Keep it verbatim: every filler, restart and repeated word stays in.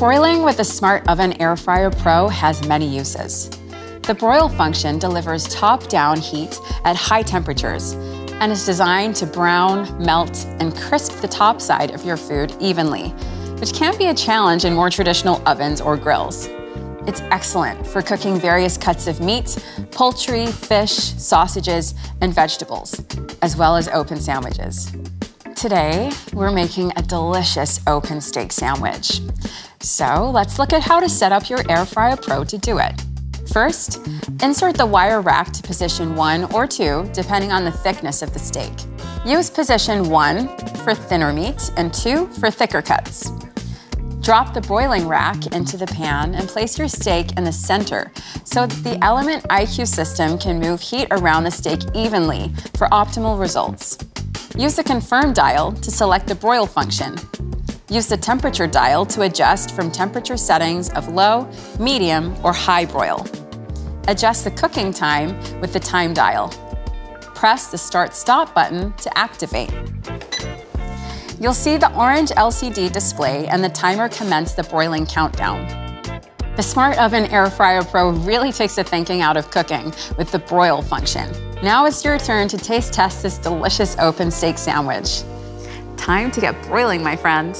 Broiling with the Smart Oven Air Fryer Pro has many uses. The broil function delivers top-down heat at high temperatures and is designed to brown, melt, and crisp the top side of your food evenly, which can be a challenge in more traditional ovens or grills. It's excellent for cooking various cuts of meat, poultry, fish, sausages, and vegetables, as well as open sandwiches. Today, we're making a delicious open steak sandwich. So let's look at how to set up your Air Fryer Pro to do it. First, insert the wire rack to position one or two, depending on the thickness of the steak. Use position one for thinner meat and two for thicker cuts. Drop the broiling rack into the pan and place your steak in the center so that the Element I Q system can move heat around the steak evenly for optimal results. Use the confirm dial to select the broil function. Use the temperature dial to adjust from temperature settings of low, medium, or high broil. Adjust the cooking time with the time dial. Press the Start-Stop button to activate. You'll see the orange L C D display and the timer commence the broiling countdown. The Smart Oven Air Fryer Pro really takes the thinking out of cooking with the broil function. Now it's your turn to taste test this delicious open steak sandwich. Time to get broiling, my friend.